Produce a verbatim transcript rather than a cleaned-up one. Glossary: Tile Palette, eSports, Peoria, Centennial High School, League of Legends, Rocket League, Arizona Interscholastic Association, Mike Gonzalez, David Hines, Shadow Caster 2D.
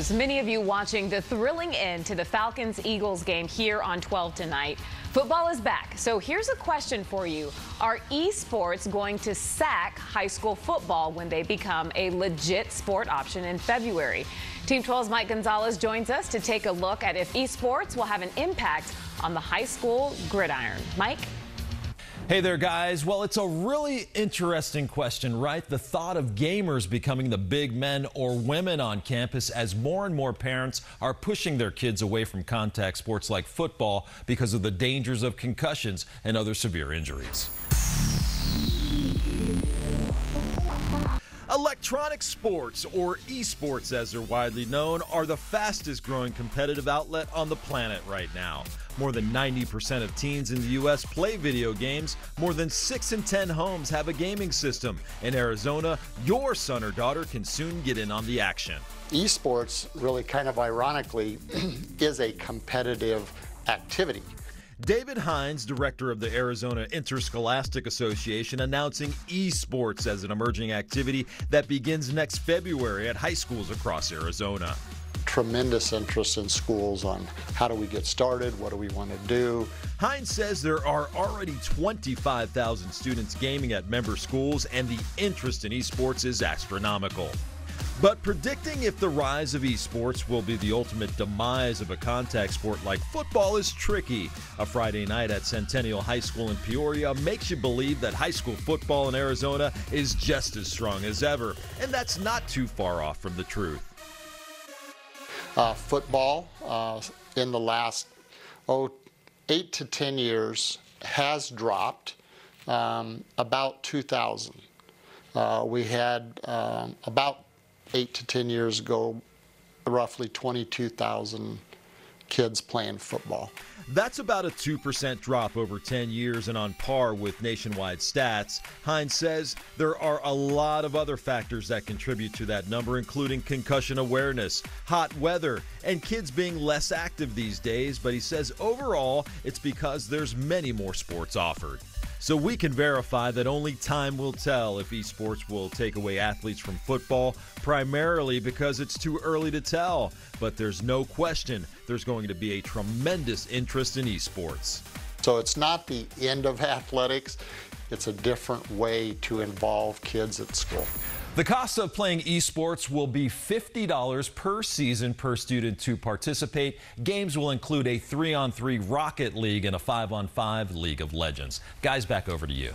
As many of you watching the thrilling end to the Falcons-Eagles game here on twelve tonight. Football is back, so here's a question for you. Are eSports going to sack high school football when they become a legit sport option in February? Team twelve's Mike Gonzalez joins us to take a look at if eSports will have an impact on the high school gridiron. Mike? Hey there, guys. Well, it's a really interesting question, right? The thought of gamers becoming the big men or women on campus as more and more parents are pushing their kids away from contact sports like football because of the dangers of concussions and other severe injuries. Electronic sports, or esports as they're widely known, are the fastest growing competitive outlet on the planet right now. More than ninety percent of teens in the U S play video games. More than six in ten homes have a gaming system. In Arizona, your son or daughter can soon get in on the action. Esports, really kind of ironically, is a competitive activity. David Hines, director of the Arizona Interscholastic Association, announcing esports as an emerging activity that begins next February at high schools across Arizona. Tremendous interest in schools on how do we get started, what do we want to do. Hines says there are already twenty-five thousand students gaming at member schools, and the interest in esports is astronomical. But predicting if the rise of esports will be the ultimate demise of a contact sport like football is tricky. A Friday night at Centennial High School in Peoria makes you believe that high school football in Arizona is just as strong as ever, and that's not too far off from the truth. Uh, football uh, in the last oh, eight to ten years has dropped um, about two thousand. Uh, we had um, about eight to ten years ago, roughly twenty-two thousand kids playing football. That's about a two percent drop over ten years and on par with nationwide stats. Hines says there are a lot of other factors that contribute to that number, including concussion awareness, hot weather, and kids being less active these days. But he says overall, it's because there's many more sports offered. So we can verify that only time will tell if esports will take away athletes from football, primarily because it's too early to tell. But there's no question there's going to be a tremendous interest in esports. So it's not the end of athletics. It's a different way to involve kids at school. The cost of playing esports will be fifty dollars per season per student to participate. Games will include a three on three Rocket League and a five on five League of Legends. Guys, back over to you.